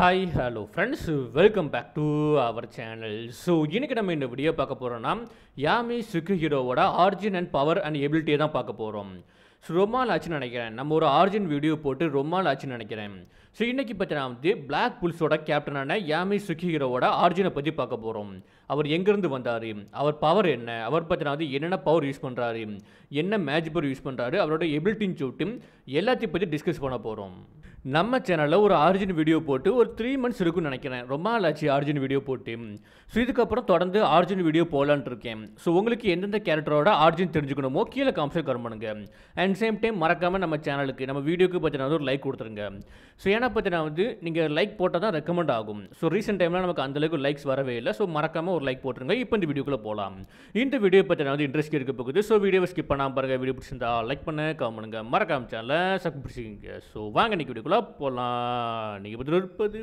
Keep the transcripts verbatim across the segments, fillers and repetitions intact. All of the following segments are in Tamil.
Hi, hello friends, welcome back to our channel. So இன்னைக்கு நம்ம இந்த வீடியோ பார்க்க போறோம்னா யாமி சுகுஹிரோவோட ஆரிஜின் அண்ட் பவர் அண்ட் எபிலிட்டியை தான் பார்க்க போறோம். ஸோ ரொம்ப நாள் ஆச்சுன்னு நினைக்கிறேன், நம்ம ஒரு ஆரிஜின் வீடியோ போட்டு ரொம்ப நாள் ஆச்சுன்னு நினைக்கிறேன். ஸோ இன்றைக்கி பார்த்தீங்கன்னா வந்து பிளாக் புல்ஸோட கேப்டனான யாமி சுகுஹிரோவோட ஆரிஜினை பற்றி பார்க்க போகிறோம். அவர் எங்கேருந்து வந்தார், அவர் பவர் என்ன, அவர் பார்த்தீங்கன்னா வந்து என்னென்ன பவர் யூஸ் பண்ணுறாரு, என்ன மேஜிக் பவர் யூஸ் பண்ணுறாரு, அவரோட எபிலிட்டின்னு சொல்லிட்டு எல்லாத்தையும் பற்றி டிஸ்கஸ் பண்ண போகிறோம். நம்ம சேனலில் ஒரு ஆரிஜின் வீடியோ போட்டு ஒரு த்ரீ மந்த்ஸ் இருக்குன்னு நினைக்கிறேன், ரொம்ப நாள் ஆச்சு ஆரிஜின் வீடியோ போட்டு. ஸோ இதுக்கப்புறம் தொடர்ந்து ஆரிஜின் வீடியோ போகலான்னு இருக்கேன். ஸோ உங்களுக்கு எந்தெந்த கேரக்டரோட ஆரிஜின் தெரிஞ்சுக்கணுமோ கீழே காமெண்ட்ஸ் கமெண்ட் பண்ணுங்க. அண்ட் சேம் டைம் மறக்காமல் நம்ம சேனலுக்கு நம்ம வீடியோக்கு பார்த்தீங்கன்னா ஒரு லைக் கொடுத்துருங்க. ஸோ ஏன்னா பார்த்தீங்கன்னா வந்து நீங்கள் லைக் போட்டால் தான் ரெக்கமெண்ட் ஆகும். ஸோ ரீசெண்ட் டைமில் நமக்கு அந்தளவுக்கு லைக்ஸ் வரவே இல்லை. ஸோ மறக்காமல் ஒரு லைக் போட்டுருங்க. இப்போ இந்த வீடியோக்குள்ளே போகலாம். இந்த வீடியோ பார்த்தீங்கன்னா வந்து இன்ட்ரெஸ்ட் இருக்க போகுது. ஸோ வீடியோவை ஸ்கிப் பண்ணாமல் பாருங்கள். வீடியோ பிடிச்சிருந்தா லைக் பண்ண கமெண்ட் பண்ணுங்க, மறக்காம சேனலை சப்ஸ்கிரைப் பண்ணிக்கங்க. ஸோ வாங்க இன்னைக்கு வீடியோக்குள்ள போலாம். நீங்க பத்திர இருப்பது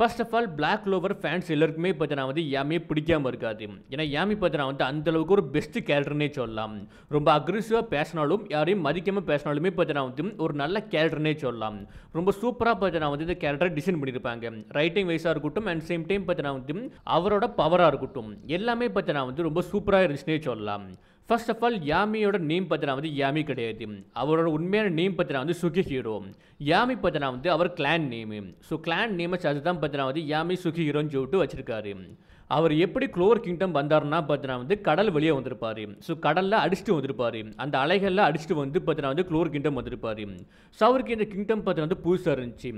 first of all black clover fans எல்லாருக்குமே பார்த்தீங்கன்னா வந்து யாமியை பிடிக்காமல் இருக்காது. ஏன்னா யாமி பார்த்தீங்கன்னா வந்து அந்தளவுக்கு ஒரு பெஸ்ட்டு கேரக்டர்னே சொல்லலாம். ரொம்ப அக்ரெசிவாக பேசினாலும் யாரையும் மதிக்காமல் பேசினாலுமே பார்த்தீங்கன்னா வந்து ஒரு நல்ல கேரக்டர்னே சொல்லலாம். ரொம்ப சூப்பராக பார்த்தீங்கன்னா வந்து இந்த கேரக்டரை டிசைன் பண்ணியிருப்பாங்க. ரைட்டிங் வைஸாக இருக்கட்டும் அண்ட் சேம் டைம் பார்த்தீங்கன்னா வந்து அவரோட பவராக இருக்கட்டும் எல்லாமே பார்த்தீங்கன்னா வந்து ரொம்ப சூப்பராக இருந்துச்சுன்னே சொல்லலாம். ஃபர்ஸ்ட் ஆஃப் ஆல் யாமியோட நேம் பார்த்தீங்கன்னா வந்து யாமி கிடையாது. அவரோட உண்மையான நேம் பார்த்தீங்கன்னா வந்து சுகுஹிரோ. யாமி பார்த்தீங்கன்னா வந்து அவர் கிளான் நேமு. ஸோ கிளான் நேமை சார்ஜ் தான் பார்த்தீங்கன்னா வந்து யாமி சுகுஹிரோன்னு சொல்லிட்டு வச்சிருக்காரு. அவர் எப்படி க்ளோவர் கிங்டம் வந்தார்னா பார்த்தீங்கன்னா வந்து கடல் வெளியே வந்திருப்பார். ஸோ கடலில் அடிச்சுட்டு வந்திருப்பார். அந்த அலைகளில் அடிச்சுட்டு வந்து பார்த்தீங்கன்னா வந்து க்ளோவர் கிங்டம் வந்திருப்பார். ஸோ அவருக்கு இந்த கிங்டம் பார்த்தீங்கன்னா வந்து புதுசாக இருந்துச்சு.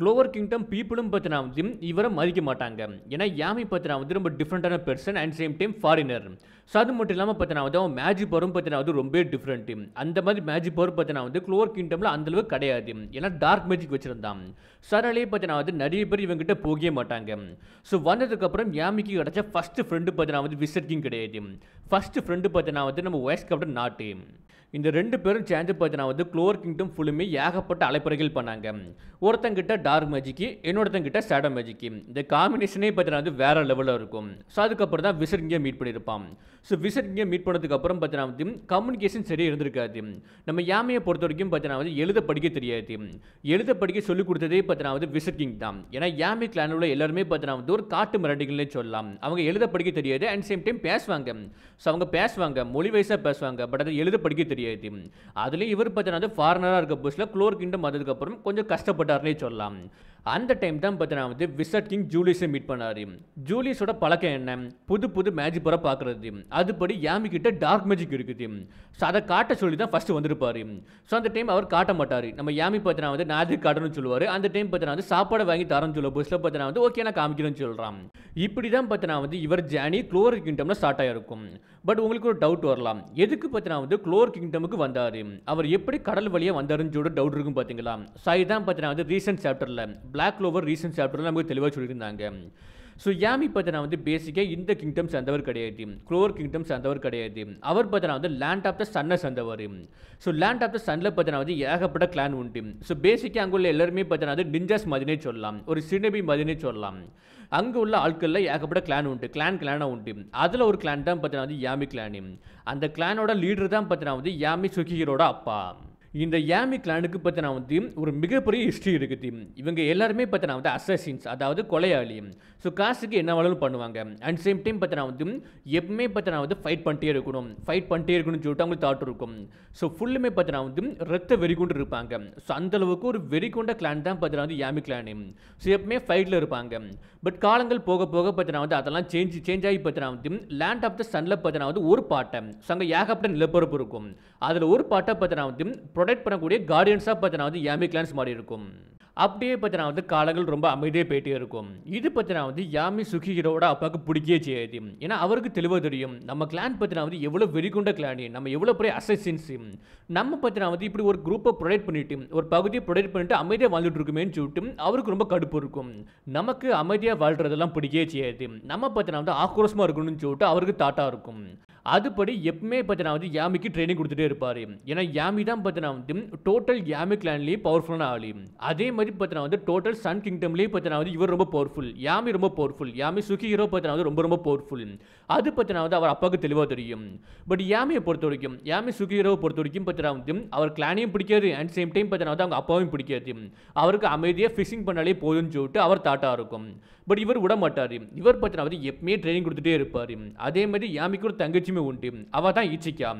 க்ளோவர் கிங்டம் பீப்புளும் பார்த்தீங்கன்னா வந்து இவரை மதிக்க மாட்டாங்க. ஏன்னா யாமி பார்த்தீங்கன்னா வந்து ரொம்ப டிஃப்ரெண்ட்டான person and same time foreigner. So அது மட்டும் இல்லாமல் பார்த்தீங்கன்னா வந்து அவன் மேஜிக் பவரும் பார்த்தீங்கன்னா வந்து ரொம்ப டிஃப்ரெண்ட்டு. அந்த மாதிரி மேஜிக் பவர் பார்த்தீங்கன்னா வந்து க்ளோவர் கிங்டமில் அந்தளவு கிடையாது. ஏன்னா டார்க் மேஜிக் வச்சுருந்தான். ஸோ அதனாலே பார்த்தீங்கன்னா வந்து நிறைய பேர் இவங்ககிட்ட போகவே மாட்டாங்க. ஸோ வந்ததுக்கப்புறம் யாமிக்கு கிடைச்ச ஃபர்ஸ்ட் ஃப்ரெண்டு பார்த்தீங்கன்னா வந்து விசர்ட் கிங் கிடையாது. ஃபர்ஸ்ட் ஃப்ரெண்டு பார்த்தீங்கன்னா வந்து நம்ம வைஸ் கேப்டன் நாட்டு. இந்த ரெண்டு பேரும் சேர்ந்து பார்த்தீங்கன்னா வந்து க்ளோவர் கிங்டம் ஃபுல்லுமே ஏகப்பட்ட அலைப்பறைகள் பண்ணாங்க. ஒருத்தங்கிட்ட டார்க் மேஜிக்கு, இன்னொருத்தங்கிட்ட சேடோ மேஜிக்கு. இந்த காம்பினேஷனே பார்த்தீங்கன்னா வந்து வேறு லெவலில் இருக்கும். ஸோ அதுக்கப்புறம் தான் விசர்ட் கிங்கை மீட் பண்ணியிருப்பான். ஸோ விசர்ட் கிங்கை மீட் பண்ணதுக்கப்புறம் பார்த்தீங்கன்னா வந்து கம்யூனிகேஷன் சரியாக இருந்திருக்காது. நம்ம யாமையை பொறுத்த வரைக்கும் பார்த்தீங்கன்னா வந்து எழுத படிக்க தெரியாது. எழுத படிக்க சொல்லிக் கொடுத்ததே பார்த்தீங்கன்னா வந்து விசர்ட் கிங் தான். ஏன்னா யாமி கிளான் உள்ள எல்லாருமே பார்த்தீங்கன்னா வந்து ஒரு காட்டு மிராண்டிகள்னே சொல்லலாம். அவங்க எழுத படிக்க தெரியாது அண்ட் சேம் டைம் பேசுவாங்க. ஸோ அவங்க பேசுவாங்க, மொழி வயசாக பேசுவாங்க, பட் அதை எழுத படிக்க தெரியாது. அதுலேயும் இவர் பார்த்தீங்கன்னா வந்து ஃபாரினராக இருக்க புதுசில் க்ளோவர் கிங்டம் வந்ததுக்கப்புறம் கொஞ்சம் கஷ்டப்பட்டார்னே சொல்லலாம். அந்த டைம் தான் பார்த்தீங்கன்னா வந்து விசர்ட் கிங் ஜூலியஸை மீட் பண்ணார். ஜூலியஸோட பழக்கம் என்ன, புது புது மேஜிக் பவரை பார்க்குறது. அதுபடி யாமிக்கிட்ட டார்க் மேஜிக் இருக்குது. ஸோ அதை காட்ட சொல்லி தான் ஃபஸ்ட்டு வந்திருப்பார். ஸோ அந்த டைம் அவர் காட்ட மாட்டார். நம்ம யாமி பார்த்தீங்கன்னா வந்து நான் எதுக்கு காட்டணும்னு சொல்லுவார். அந்த டைம் பார்த்தீங்கன்னா வந்து சாப்பாடு வாங்கி தரேன்னு சொல்ல புதுசில் பார்த்தீங்கன்னா வந்து ஓகே நான் காமிக்கிறேன்னு சொல்கிறான். இப்படி தான் பார்த்தீங்கன்னா வந்து இவர் ஜேர்னி க்ளோவர் கிங்டமில் ஸ்டார்ட் ஆகிருக்கும். பட் உங்களுக்கு ஒரு டவுட் வரலாம், எதுக்கு பார்த்தீங்கன்னா வந்து க்ளோவர் கிங்டமுக்கு வந்தார், அவர் எப்படி கடல் வழியாக வந்தாருன்னு சொல்லிட்டு டவுட் இருக்கும் பார்த்தீங்களா. ஸோ இதுதான் பார்த்தீங்கன்னா வந்து ரீசன்ட் சாப்டரில் பிளாக் க்ளோவர் ரீசன்ட் சாப்டரில் நமக்கு தெளிவாக சொல்லியிருந்தாங்க. ஸோ யாமி பார்த்தீங்கன்னா வந்து பேசிக்காக இந்த கிங்டம் சேர்ந்தவர் கிடையாது, க்ளோவர் கிங்டம் சேர்ந்தவர் கிடையாது. அவர் பார்த்தீங்கன்னா வந்து லேண்ட் ஆஃப் த சன்னை சேர்ந்தவர். ஸோ லேண்ட் ஆஃப் த சன்னில் பார்த்தீங்கன்னா வந்து ஏகப்பட்ட கிளான் உண்டு. ஸோ பேசிக்காக அங்கே உள்ள எல்லாருமே பார்த்தீங்கன்னா வந்து நிஞ்சாஸ் மாதிரினே சொல்லலாம், ஒரு சினபி மாதிரினே சொல்லலாம். அங்கே உள்ள ஆட்களில் ஏகப்பட்ட கிளான் உண்டு, கிளான் கிளானாக உண்டு. அதில் ஒரு கிளான் தான் பார்த்தீங்கன்னா வந்து யாமி கிளான். அந்த கிளானோட லீடர் தான் பார்த்தீங்கன்னா வந்து யாமி சுகுஹிரோட அப்பா. இந்த யாமி கிளானுக்கு பார்த்தீங்கன்னா வந்து ஒரு மிகப்பெரிய ஹிஸ்ட்ரி இருக்குது. இவங்க எல்லாருமே பார்த்தீங்கன்னா வந்து அசாசின்ஸ், அதாவது கொலையாளி. ஸோ காசுக்கு என்ன வேணாலும் பண்ணுவாங்க. அண்ட் சேம் டைம் பார்த்தீங்கன்னா வந்து எப்பவுமே பார்த்தீங்கன்னா வந்து ஃபைட் பண்ணிட்டே இருக்கணும், ஃபைட் பண்ணிட்டே இருக்கணும்னு சொல்லிட்டு அவங்களுக்கு தாட் இருக்கும். ஸோ ஃபுல்லுமே பார்த்தீங்கன்னா வந்து ரத்த வெறிகொண்டு இருப்பாங்க. ஸோ அந்தளவுக்கு ஒரு வெறிகொண்ட கிளான் தான் பார்த்தீங்கன்னா வந்து யாமி கிளானு. ஸோ எப்பவுமே ஃபைட்டில் இருப்பாங்க. பட் காலங்கள் போக போக பார்த்தீங்கன்னா வந்து அதெல்லாம் சேஞ்ச் சேஞ்ச் ஆகி பார்த்தீங்கன்னா வந்து லேண்ட் ஆஃப் த சன்னில் பார்த்தீங்கன்னா வந்து ஒரு பாட்டை, ஸோ அங்கே ஏகப்பட்ட நிலப்பரப்பு இருக்கும். அதில் ஒரு பாட்டை பார்த்தீங்கன்னா வந்து ப்ரொடெக்ட் பண்ணக்கூடிய கார்டியன்ஸாக பார்த்தீங்கன்னா வந்து யாமி கிளான்ஸ் மாதிரி இருக்கும். அப்படியே பார்த்தீங்கன்னா வந்து காலங்கள் ரொம்ப அமைதியாக போயிட்டே இருக்கும். இது பார்த்தீங்கன்னா வந்து யாமி சுகுஹிரோட அப்பாவுக்கு பிடிக்கவே செய்யாது. ஏன்னா அவருக்கு தெளிவாக தெரியும், நம்ம கிளான் பார்த்தீங்கன்னா வந்து எவ்வளோ வெறிகொண்ட கிளானி, நம்ம எவ்வளோ பெரிய அசசின்ஸ், நம்ம பார்த்தீங்கன்னா வந்து இப்படி ஒரு குரூப்பை ப்ரொடெக்ட் பண்ணிட்டு ஒரு பகுதியை ப்ரொடெக்ட் பண்ணிட்டு அமைதியாக வாழ்ந்துட்டு இருக்குமேன்னு சொல்லிட்டு அவருக்கு ரொம்ப கடுப்பு இருக்கும். நமக்கு அமைதியாக வாழ்கிறதெல்லாம் பிடிக்கவே செய்யாது, நம்ம பார்த்தீங்கன்னா வந்து ஆக்ரோஷமாக இருக்கணும்னு சொல்லிட்டு அவருக்கு தாட்டாக இருக்கும். அதுபடி எப்பவுமே பார்த்தீங்கன்னா வந்து யாமிக்கு ட்ரைனிங் கொடுத்துட்டே இருப்பார். ஏன்னா யாமி தான் பார்த்தீங்கன்னா வந்து டோட்டல் யாமி கிளான்லேயே பவர்ஃபுல்லான ஆளி. அதே மாதிரி மாதிரி பார்த்தனா வந்து டோட்டல் சன் கிங்டம்லயே பார்த்தனா வந்து இவர் ரொம்ப பவர்ஃபுல், யாமி ரொம்ப பவர்ஃபுல். யாமி சுகிஹிரோ பார்த்தனா வந்து ரொம்ப ரொம்ப பவர்ஃபுல். அது பார்த்தனா வந்து அவர் அப்பாவுக்கு தெளிவாக தெரியும். பட் யாமியை பொறுத்த வரைக்கும், யாமி சுகிஹிரோவை பொறுத்த வரைக்கும் பார்த்தனா வந்து அவர் கிளானையும் பிடிக்காது, அண்ட் சேம் டைம் பார்த்தனா வந்து அவங்க அப்பாவையும் பிடிக்காது. அவருக்கு அமைதியாக ஃபிஷிங் பண்ணாலே போதும்னு சொல்லிட்டு அவர் தாட்டாக இருக்கும். பட் இவர் விட மாட்டார். இவர் பார்த்தனா வந்து எப்பவுமே ட்ரைனிங் கொடுத்துட்டே இருப்பார். அதே மாதிரி யாமிக்கு ஒரு தங்கச்சியுமே உண்டு, அவள் தான் இச்சிக்கா.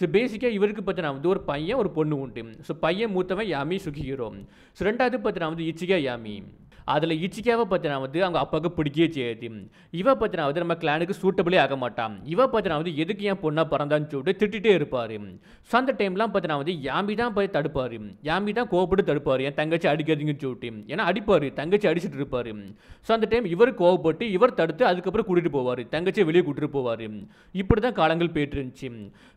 ஸோ பேசிக்காக இவருக்கு பார்த்தனா வந்து ஒரு பையன் ஒரு பொண்ணு உண்டு. ஸோ பையன் மூத்தவன் யாமி சுகிஹிரோ. ஸோ ரெண்டாவது பார்த்தனா வந்து இச்சிக்கா யாமி. அதில் இச்சிக்காவை பார்த்தனா வந்து அவங்க அப்பாவுக்கு பிடிக்கவே செய்யாது. இவ பார்த்தனா வந்து நம்ம கிளானுக்கு சூட்டபிளே ஆக மாட்டான். இவ பார்த்தனா வந்து எதுக்கு என் பொண்ணாக பிறந்தான்னு சொல்லிட்டு திட்டிகிட்டே இருப்பார். ஸோ அந்த டைம்லாம் பார்த்தனா வந்து யாமி தான் போய் தடுப்பார். யாமி தான் கோவப்பட்டு தடுப்பார், என் தங்கச்சி அடிக்காதீங்கன்னு சொல்லிட்டு. ஏன்னா அடிப்பார், தங்கச்சி அடிச்சுட்டு இருப்பார். ஸோ அந்த டைம் இவர் கோவப்பட்டு இவர் தடுத்து அதுக்கப்புறம் கூட்டிகிட்டு போவார், தங்கச்சியை வெளியே கூட்டிகிட்டு போவார். இப்படி தான் காலங்கள் போயிட்டு இருந்துச்சு.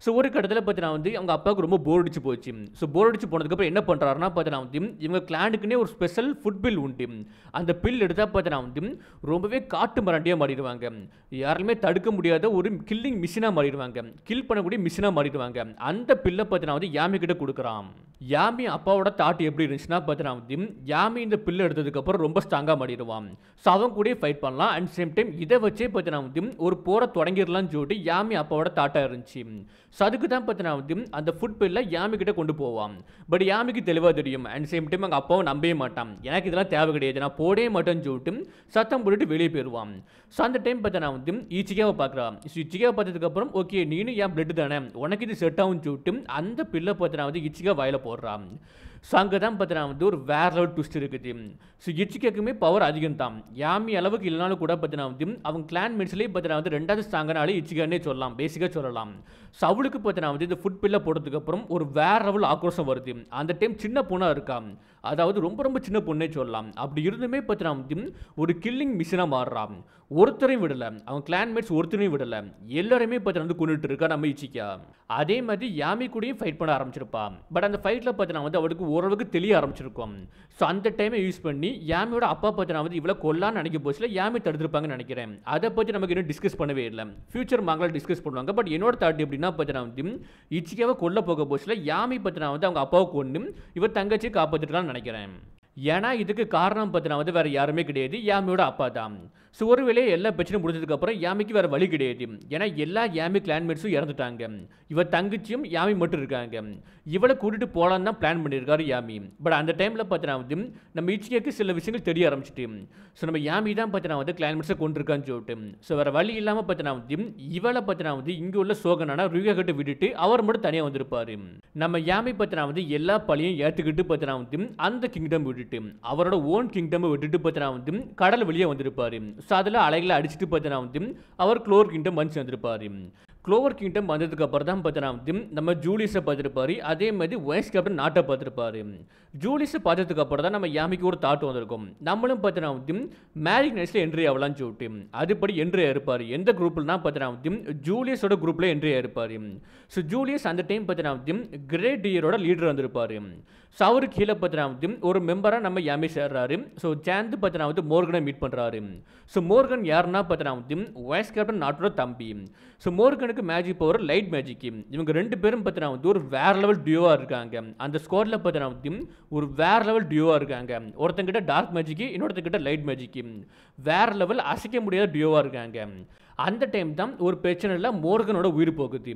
ஸோ ஒரு கட்டத்தில் பார்த்தனா வந்து அவங்க அப்பாவுக்கு ரொம்ப போர் அடிச்சு போச்சு. ஸோ போர் அடிச்சு போனதுக்கப்புறம் என்ன பண்ணுறாருன்னா பார்த்தனா வந்து இவங்க கிளானுக்குன்னே ஒரு ஸ்பெஷல் ஃபுட் பில் உண்டு. அந்த பில் எடுத்தால் பார்த்தனா வந்து ரொம்பவே காட்டு மிராண்டியாக மாறிடுவாங்க, யாருமே தடுக்க முடியாத ஒரு கில்லிங் மிஷினாக மாறிடுவாங்க, கில் பண்ணக்கூடிய மிஷினாக மாறிடுவாங்க. அந்த பில்லை பார்த்தனா வந்து யாமி கிட்ட கொடுக்குறான். யாமி அப்பாவோட தாட்டு எப்படி இருந்துச்சுன்னா பார்த்தனா வந்து யாமி இந்த பில்லை எடுத்ததுக்கப்புறம் ரொம்ப ஸ்ட்ராங்காக மாறிடுவான். ஸோ அவங்க கூட ஃபைட் பண்ணலாம், அண்ட் சேம் டைம் இதை வச்சே பார்த்தனா வந்து ஒரு போரை தொடங்கிடலாம்னு சொல்லிட்டு யாமி அப்பாவோட தாட்டாக இருந்துச்சு. ஸோ அதுக்கு தான் பார்த்தனா வந்து அந்த ஃபுட் பில்லை யாமி கிட்ட கொண்டு போவான். பட் யாமிக்கு தெளிவாக தெரியும், அண்ட் சேம் டைம் அவங்க அப்பாவும் நம்பவே மாட்டான், எனக்கு இதெல்லாம் தேவை கிடையாது, நான் போடே மாட்டேன்னு சொல்லிட்டு சத்தம் போட்டுட்டு வெளியே போயிடுவான். ஸோ அந்த டைம் பார்த்தா நான் வந்து இச்சிக்காவை பார்க்குறான். ஸோ இச்சிக்காவை பார்த்ததுக்கப்புறம் ஓகே நீனும் என் பிளட்டு தானே, உனக்கு இது செட் ஆகும்னு சொல்லிட்டு அந்த பில்லை பார்த்தா நான் வந்து இச்சிக்கா வாயில போடுறான். ஸோ அங்கே தான் பார்த்தனா வந்து ஒரு வேற லெவல் ட்விஸ்ட் இருக்குது. ஸோ இச்சிக்காக்குமே பவர் அதிகம் தான், யாமி அளவுக்கு இல்லைனாலும் கூட பார்த்தனா வந்து அவங்க கிளான் மெட்ஸ்லேயே பார்த்தனா வந்து ரெண்டாவது ஸ்ட்ராங்கனாலே இச்சிக்கானே சொல்லலாம், பேசிக்காக சொல்லலாம். ஸோ அவளுக்கு பார்த்தனா வந்து இந்த ஃபுட் பில்லை போட்டதுக்கப்புறம் ஒரு வேற லெவல் ஆக்ரோஷம் வருது. அந்த டைம் சின்ன பொண்ணாக இருக்கான், அதாவது ரொம்ப ரொம்ப சின்ன பொண்ணே சொல்லலாம். அப்படி இருந்துமே பார்த்தனா வந்து ஒரு கில்லிங் மிஷினாக மாறுறான். ஒருத்தரையும் விடலை, அவங்க கிளான்மேட்ஸ் ஒருத்தரையும் விடலை, எல்லாருமே பார்த்தனா வந்து கொண்டுட்டு இருக்கா நம்ம இச்சிக்கா. அதே மாதிரி யாமி கூடயும் ஃபைட் பண்ண ஆரம்பிச்சிருப்பான். பட் அந்த ஃபைட்டில் பார்த்தனா வந்து அவளுக்கு ஓரளவுக்கு தெளிய ஆரம்பிச்சிருக்கோம். ஸோ அந்த டைமை யூஸ் பண்ணி யாமியோட அப்பா பார்த்தனா வந்து இவ்வளோ கொல்லான்னு நினைக்க போச்சுல யாமி தடுத்துருப்பாங்கன்னு நினைக்கிறேன். அதை பற்றி நமக்கு இன்னும் டிஸ்கஸ் பண்ணவே இல்லை, ஃபியூச்சர் மாங்களாக டிஸ்கஸ் பண்ணுவாங்க. பட் என்னோட தாட் எப்படின்னா பார்த்தனா வந்து இச்சிக்காவை கொல்ல போக போச்சுல யாமி பார்த்தனா வந்து அவங்க அப்பாவை கொண்டு இவர் தங்கச்சியை காப்பாற்றிருக்கான்னு நினைக்கிறேன். ஏன்னா இதுக்கு காரணம் பார்த்தனா வந்து வேறு யாருமே கிடையாது, யாமியோட அப்பா தான். ஸோ ஒருவேளை எல்லா பிரச்சனையும் முடிஞ்சதுக்கப்புறம் யாமிக்கு வேறு வழி கிடையாது, ஏன்னா எல்லா யாமி கிளான்மேட்ஸும் இறந்துட்டாங்க, இவர் தங்கச்சியும் யாமி மட்டும் இருக்காங்க. இவளை கூட்டிகிட்டு போகலான்னு தான் பிளான் பண்ணியிருக்காரு யாமி. பட் அந்த டைமில் பார்த்தனா வந்து நம்ம இச்சிக்காக்கு சில விஷயங்கள் தெரிய ஆரம்பிச்சிட்டு. ஸோ நம்ம யாமி தான் பார்த்தனா வந்து கிளான்மேட்ஸை கொண்டிருக்கான்னு சொல்லிட்டு. ஸோ வேறு வழி இல்லாமல் பார்த்தனா வந்து இவளை பார்த்தனா வந்து இங்கே உள்ள சோகனான ரியா கிட்ட விட்டுட்டு அவர் மட்டும் தனியாக வந்திருப்பார். நம்ம யாமி பார்த்தனா வந்து எல்லா பழியும் ஏற்றுக்கிட்டு பார்த்தனா வந்து அந்த கிங்டம் விட்டுட்டு அவரோட ஓன் கிங்டம் விட்டுட்டு பார்த்தனா வந்து கடல் வெளியே வந்திருப்பார். ஸோ அதில் அலைகளை அடிச்சுட்டு பார்த்தனா வந்து அவர் க்ளோவர் கிங்டம் வந்து சேர்ந்துருப்பார். க்ளோவர் கிங்டம் வந்ததுக்கு அப்புறம் தான் பார்த்தனா வந்து நம்ம ஜூலியஸை பார்த்துருப்பாரு, அதே மாதிரி வயசுக்கு அப்புறம் நாட்டை பார்த்துருப்பாரு. ஜூலியஸை பார்த்ததுக்கு அப்புறம் தான் நம்ம யாமிக்கு ஒரு தாட்டு வந்திருக்கும், நம்மளும் பார்த்தனா வந்து மேரிக் நைட்ஸில் என்ட்ரி ஆகலான்னு சொல்லிட்டு. அதுபடி என்ட்ரி ஆகிருப்பார். எந்த குரூப்லனா பார்த்தனா வந்து ஜூலியஸோட குரூப்பில் என்ட்ரி ஆகிருப்பார். ஸோ ஜூலியஸ் அந்த டைம் பார்த்தனா வந்து கிரேட் டியரோட லீடர் வந்திருப்பார். ஸோ அவரு கீழே பார்த்தனா வந்து ஒரு மெம்பராக நம்ம யாமி சேர்றாரு. ஸோ சேர்ந்து பார்த்தனா வந்து மோர்கனை மீட் பண்ணுறாரு. ஸோ மோர்கன் யாருன்னா பார்த்தனா வந்து வைஸ் கேப்டன் நாட்டோட தம்பி. ஸோ மோர்கனுக்கு மேஜிக் பவர் லைட் மேஜிக். இவங்க ரெண்டு பேரும் பார்த்தனா வந்து ஒரு வேற லெவல் டியோவாக இருக்காங்க. அந்த ஸ்குவாட்ல பார்த்தனா வந்து ஒரு வேற லெவல் டியோவாக இருக்காங்க. ஒருத்தங்கிட்ட டார்க் மேஜிக், இன்னொருத்தங்கிட்ட லைட் மேஜிக். வேற லெவல் அசைக்க முடியாத டியோவாக இருக்காங்க. அந்த டைம் தான் ஒரு பிரச்சனையில் மோர்கனோட உயிர் போகுது.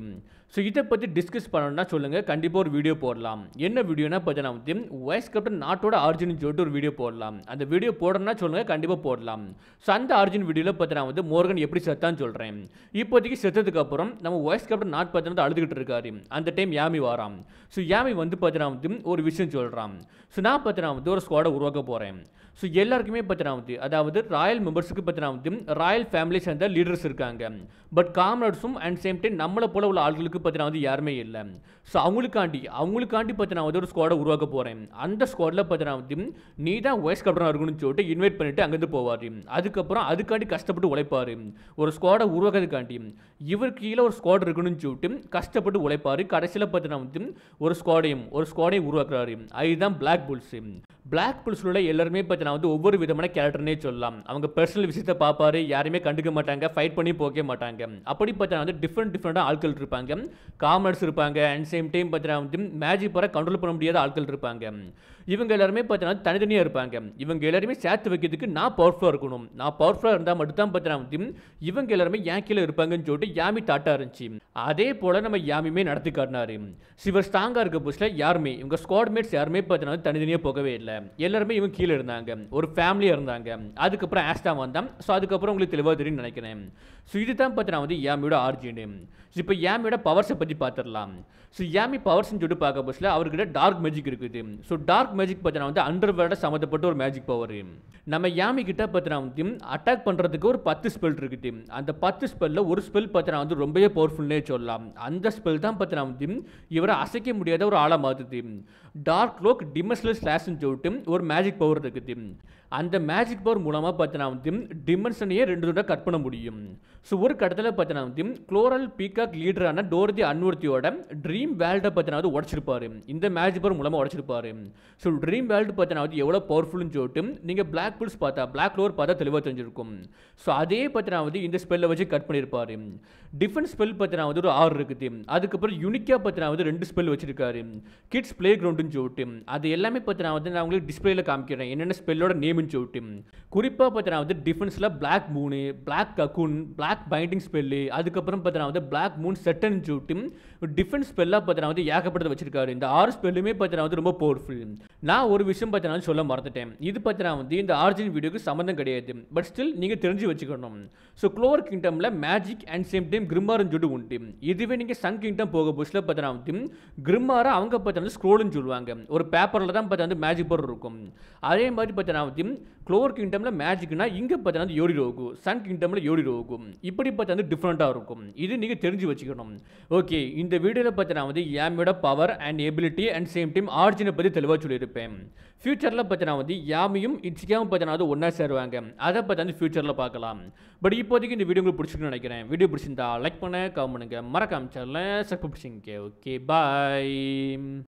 ஸோ இதை பற்றி டிஸ்கஸ் பண்ணணும்னா சொல்லுங்கள், கண்டிப்பாக ஒரு வீடியோ போடலாம். என்ன வீடியோனா பார்த்தனா வந்து வைஸ் கேப்டன் நாட்டோட ஆர்ஜின் சொல்லிட்டு ஒரு வீடியோ போடலாம். அந்த வீடியோ போடணும்னா சொல்லுங்கள், கண்டிப்பாக போடலாம். ஸோ அந்த ஆர்ஜின் வீடியோவில் பார்த்தனா வந்து மோர்கன் எப்படி செத்தான்னு சொல்கிறேன். இப்போதைக்கு செத்ததுக்கு அப்புறம் நம்ம வைஸ் கேப்டன் நாட் பார்த்தனா அழுதுகிட்டு இருக்காரு. அந்த டைம் யாமி வாராம். ஸோ யாமி வந்து பார்த்தனா வந்து ஒரு விஷயம் சொல்கிறான். ஸோ நான் பார்த்தனா வந்து ஒரு ஸ்குவாடை உருவாக்க போகிறேன். ஸோ எல்லாருக்குமே பார்த்தனா வந்து அதாவது ராயல் மெம்பர்ஸுக்கு பார்த்தனா வந்து ராயல் ஃபேமிலி சேர்ந்த லீடர்ஸ் இருக்காங்க. பட் காம்ரேட்ஸும் அண்ட் சேம் டைம் நம்மளை போல உள்ள ஆட்களுக்கு பார்த்தனா வந்து யாருமே இல்லை. ஸோ அவங்களுக்காண்டி அவங்களுக்காண்டி பார்த்தனா வந்து ஒரு ஸ்குவாடை உருவாக்க போகிறேன். அந்த ஸ்குவாடில் பார்த்தனா வந்து நீ தான் வைஸ் கேப்டனாக இருக்கணும்னு சொல்லிட்டு இன்வைட் பண்ணிவிட்டு அங்கேருந்து போவார். அதுக்கப்புறம் அதுக்காண்டி கஷ்டப்பட்டு உழைப்பார். ஒரு ஸ்குவாடை உருவாக்குறதுக்காண்டி இவர் கீழே ஒரு ஸ்குவாட் இருக்கணும்னு சொல்லிட்டு கஷ்டப்பட்டு உழைப்பார். கடைசியில் பார்த்தனா வந்து ஒரு ஸ்குவாடையும் ஒரு ஸ்குவாடையும் உருவாக்குறாரு. அதுதான் பிளாக் புல்ஸ். பிளாக் புல்ஸில் உள்ள எல்லாருமே பார்த்தனா வந்து ஒவ்வொரு விதமான கேரக்டர்னே சொல்லலாம். அவங்க பர்சனல் விஷயத்தை பார்ப்பாரு, யாருமே கண்டுக்க மாட்டாங்க, ஃபைட் பண்ணி போகவே மாட்டாங்க. அப்படி பார்த்தனா வந்து டிஃப்ரெண்ட் டிஃப்ரெண்டாக ஆட்கள் இருப்பாங்க. காமர்ஸ் இருப்பாங்க, அண்ட் சேம் டைம் பார்த்தனா வந்து மேஜிக் பவரை கண்ட்ரோல் பண்ண முடியாத ஆட்கள் இருப்பாங்க. இவங்க எல்லாருமே பார்த்தீங்கன்னா தனித்தனியாக இருப்பாங்க. இவங்க எல்லாருமே சேர்த்து வைக்கிறதுக்கு நான் பவர்ஃபுல்லாக இருக்கணும், நான் பவர்ஃபுல்லாக இருந்தால் மட்டும்தான் பார்த்தீங்கன்னா இவங்க எல்லாருமே என் கீழே இருப்பாங்கன்னு சொல்லிட்டு யாமி தாட்டா இருந்துச்சு. அதே போல் நம்ம யாமியுமே நடத்தி காட்டினாரு. சிவர் ஸ்ட்ராங்காக இருக்க புதுசில் யாருமே இவங்க ஸ்குவாட்மேட்ஸ் யாருமே பார்த்தீங்கன்னா தனித்தனியாக போகவே இல்லை, எல்லாருமே இவங்க கீழே இருந்தாங்க, ஒரு ஃபேமிலியாக இருந்தாங்க. அதுக்கப்புறம் ஆஸ்டாம் வந்தான். ஸோ அதுக்கப்புறம் உங்களுக்கு தெளிவாக தெரியும்னு நினைக்கிறேன். ஸோ இதுதான் பார்த்தீங்கன்னா வந்து யாமியோட ஆர்ஜினு. ஸோ இப்போ யாமியோட பவர்ஸை பற்றி பார்த்துடலாம். ஸோ யாமி பவர்ஸ்ன்னு சொல்லிட்டு பார்க்க புதுசில் அவர்கிட்ட டார்க் மேஜிக் இருக்குது. ஸோ டார்க் மேஜிக் பார்த்தீங்கன்னா வந்து அண்டர்வேர்ல்ட சம்மந்தப்பட்ட ஒரு மேஜிக் பவர். நம்ம யாமி கிட்ட பார்த்தீங்கன்னா வந்து அட்டாக் பண்ணுறதுக்கு ஒரு பத்து ஸ்பெல் இருக்குது. அந்த பத்து ஸ்பெல்லில் ஒரு ஸ்பெல் பார்த்தீங்கன்னா வந்து ரொம்பவே பவர்ஃபுல்னே சொல்லலாம். அந்த ஸ்பெல் தான் பார்த்தீங்கன்னா வந்து இவரை அசைக்க முடியாத ஒரு ஆளாக மாற்றுது. டார்க் லோக் டிமென்ஷனல் ஸ்லாஷ்னு சொல்லிட்டு ஒரு மேஜிக் பவர் இருக்குது. அந்த மேஜிக் பவர் மூலமாக பார்த்தீங்கன்னா வந்து டிமென்ஷனையே ரெண்டு தடவை கட் பண்ண முடியும். ஸோ ஒரு கட்டத்தில் பார்த்தீங்கன்னா வந்து குளோரல் பீகாக் லீடரான டோர்தி அன்வர்த்தியோட ட்ரீம் வேர்ல்டை பார்த்தீங்கன்னா வந்து உடச்சிருப்பாரு, இந்த மேஜிக் பவர் மூலமாக உடச்சிருப்பாரு. ஸோ ட்ரீம் வேர்ல்டு பார்த்தீங்கன்னா வந்து எவ்வளோ பவர்ஃபுல்னு சொல்லிட்டு நீங்கள் பிளாக் புல்ஸ் பார்த்தா பிளாக் க்ளோவர் பார்த்தா தெளிவாக தெரிஞ்சிருக்கும். ஸோ அதே பார்த்தீங்கன்னா வந்து இந்த ஸ்பெல்லை வச்சு கட் பண்ணியிருப்பாரு. டிஃபென்ஸ் ஸ்பெல் பார்த்தீங்கன்னா வந்து ஒரு ஆறு இருக்குது. அதுக்கப்புறம் யூனிக்காக பார்த்தீங்கன்னா வந்து ரெண்டு ஸ்பெல் வச்சிருக்காரு. கிட்ஸ் பிளே கிரவுண்டுன்னு சொல்லிட்டு அது எல்லாமே பார்த்தீங்கன்னா வந்து நான் உங்களுக்கு டிஸ்பிளேல காமிக்கிறேன் என்னென்ன ஸ்பெல்லோட நேம்னு சொல்லிட்டு. குறிப்பாக பார்த்தீங்கன்னா வந்து டிஃபென்ஸில் black moon, black cocoon, black binding spell, அதுக்கப்புறம் பார்த்தீங்கன்னா வந்து பிளாக் மூன் செட்டன் சொல்லிட்டு டிஃபென்ஸ் ஸ்பெல்லாக பார்த்தீங்கன்னா வந்து ஏகப்பட்டது வச்சிருக்காரு. இந்த ஆறு ஸ்பெல்லுமே பார்த்தீங்கன்னா வந்து ரொம்ப பவர்ஃபுல். நான் ஒரு விஷயம் பார்த்தீங்கன்னா சொல்ல மறந்துட்டேன். இது பார்த்தீங்கன்னா வந்து இந்த ஆரிஜின் வீடியோக்கு சம்மந்தம் கிடையாது, பட் ஸ்டில் நீங்கள் தெரிஞ்சு வச்சுக்கணும். ஸோ க்ளோவர் கிங்டமில் மேஜிக் அண்ட் சேம் டைம் கிரிம்மார்னு சொல்லிட்டு உண்டு. இதுவே நீங்கள் சன் கிங்டம் போக புதுசில் பார்த்தீங்கன்னா வந்து கிரிம்மாரை அவங்க பார்த்தீங்கன்னா ஸ்க்ரோல்னு சொல்லுவாங்க, ஒரு பேப்பரில் தான் பார்த்தா வந்து மேஜிக் பவர் இருக்கும். அதே மாதிரி பார்த்தீங்கன்னா க்ளோவர் கிங்டமில் மேஜிக்னா இங்கே பார்த்தீங்கன்னா யோடி ரோகு, சன் கிங்டமில் யோடி ரோகு, இப்படி பார்த்தா வந்து டிஃப்ரெண்ட்டாக இருக்கும். இது நீங்கள் தெரிஞ்சு வச்சுக்கணும். ஓகே, இந்த வீடியோவில் பார்த்தீங்கன்னா வந்து யாமியோட power and ability and same time ஆரிஜினை பற்றி தெளிவாக சொல்லியிருப்பேன். ஃபியூச்சரில் பார்த்தீங்கன்னா வந்து யாமியும் இச்சிக்காவும் பார்த்தீங்கன்னா வந்து ஒன்றா சேருவாங்க, அதை பார்த்தா வந்து ஃபியூச்சரில் பார்க்கலாம். பட் இப்போதைக்கு இந்த வீடியோ உங்களுக்கு பிடிச்சிருக்குன்னு நினைக்கிறேன். வீடியோ பிடிச்சிருந்தா லைக் பண்ண, கமெண்ட் பண்ணுங்க, மறக்காம சேனலை சப்ஸ்கிரைப் பண்ணிக்கங்க. ஓகே, பாய்.